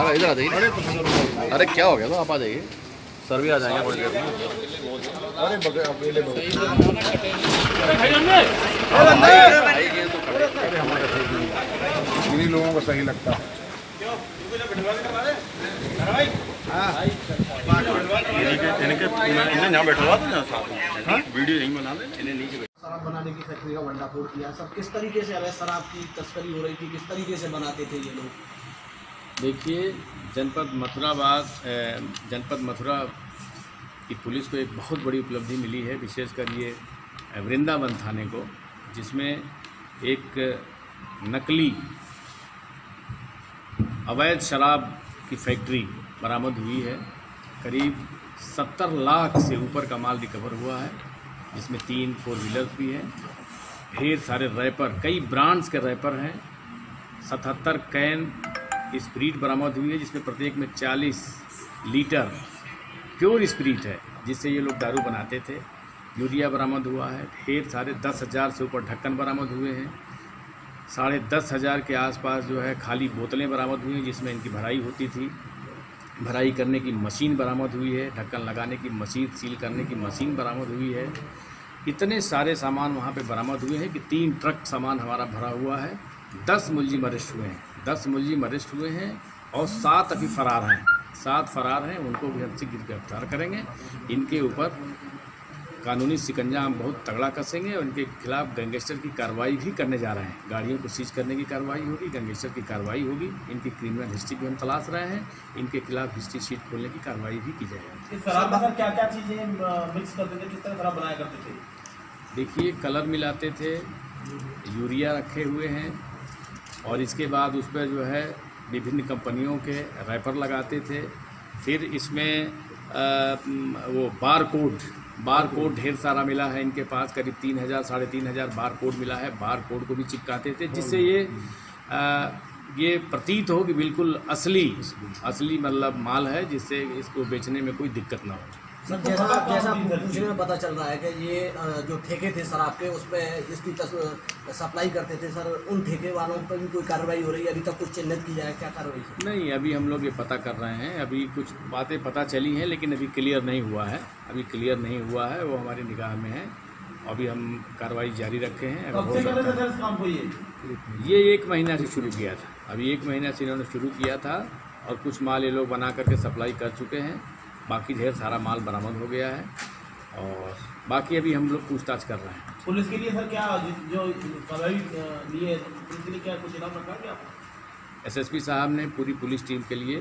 हाँ इधर आ जाइए। अरे क्या हो गया तो आप आ जाइए, सर भी आ जाएंगे थोड़ी देर में। इन्हीं लोगों को सही लगता है। शराब बनाने की फैक्ट्री का भंडाफोड़ किया सब। किस तरीके से अवैध शराब की तस्करी हो रही थी, किस तरीके से बनाते थे ये लोग? देखिए, जनपद मथुरा की पुलिस को एक बहुत बड़ी उपलब्धि मिली है, विशेषकर ये वृंदावन थाने को, जिसमें एक नकली अवैध शराब की फैक्ट्री बरामद हुई है। करीब 70 लाख से ऊपर का माल रिकवर हुआ है, जिसमें 3 4 व्हीलर्स भी हैं, ढेर सारे रैपर, कई ब्रांड्स के रैपर हैं। 77 कैन स्प्रीट बरामद हुई है, जिसमें प्रत्येक में 40 लीटर प्योर स्प्रीट है, जिससे ये लोग दारू बनाते थे। यूरिया बरामद हुआ है, ढेर सारे 10,000 से ऊपर ढक्कन बरामद हुए हैं। 10,500 के आसपास जो है खाली बोतलें बरामद हुई हैं, जिसमें इनकी भराई होती थी। भराई करने की मशीन बरामद हुई है, ढक्कन लगाने की मशीन, सील करने की मशीन बरामद हुई है। इतने सारे सामान वहाँ पे बरामद हुए हैं कि 3 ट्रक सामान हमारा भरा हुआ है। 10 मुलजिम अरेस्ट हुए हैं और 7 अभी फ़रार हैं। 7 फ़रार हैं, उनको भी हम शीघ्र गिरफ्तार करेंगे। इनके ऊपर कानूनी शिकंजा हम बहुत तगड़ा कसेंगे और इनके खिलाफ गैंगस्टर की कार्रवाई भी करने जा रहे हैं। गाड़ियों को सीज करने की कार्रवाई होगी, गैंगस्टर की कार्रवाई होगी। इनकी क्रिमिनल हिस्ट्री भी हम तलाश रहे हैं, इनके खिलाफ हिस्ट्री शीट खोलने की कार्रवाई भी की जाएगी। इस शराब में क्या-क्या चीज़ें मिक्स करते थे, किस तरह शराब बनाया करते थे? देखिए, कलर मिलाते थे, यूरिया रखे हुए हैं और इसके बाद उस पर जो है विभिन्न कंपनियों के रैपर लगाते थे। फिर इसमें वो बार कोड ढेर सारा मिला है इनके पास, करीब 3,000 साढ़े 3,000 बार कोड मिला है। बार कोड को भी चिपकाते थे, जिससे ये प्रतीत हो कि बिल्कुल असली मतलब माल है, जिससे इसको बेचने में कोई दिक्कत ना हो। सर, जैसा पूछने में पता चल रहा है कि ये जो ठेके थे शराब के, उस पर इसकी सप्लाई करते थे सर, उन ठेके वालों पर भी कोई कार्रवाई हो रही है? अभी तक कुछ चिन्हित की जाए, क्या कार्रवाई है? नहीं, अभी हम लोग ये पता कर रहे हैं। अभी कुछ बातें पता चली हैं, लेकिन अभी क्लियर नहीं हुआ है। वो हमारी निगाह में है। अभी हम कार्रवाई जारी रखे हैं। ये 1 महीना से शुरू किया था, अभी 1 महीना से इन्होंने शुरू किया था और कुछ माल ये लोग बना करके सप्लाई कर चुके हैं। बाकी ढेर सारा माल बरामद हो गया है और बाकी अभी हम लोग पूछताछ कर रहे हैं। पुलिस के लिए सर क्या जो लिए, पुलिस के लिए क्या कुछ इनाम रखा है? एसएसपी साहब ने पूरी पुलिस टीम के लिए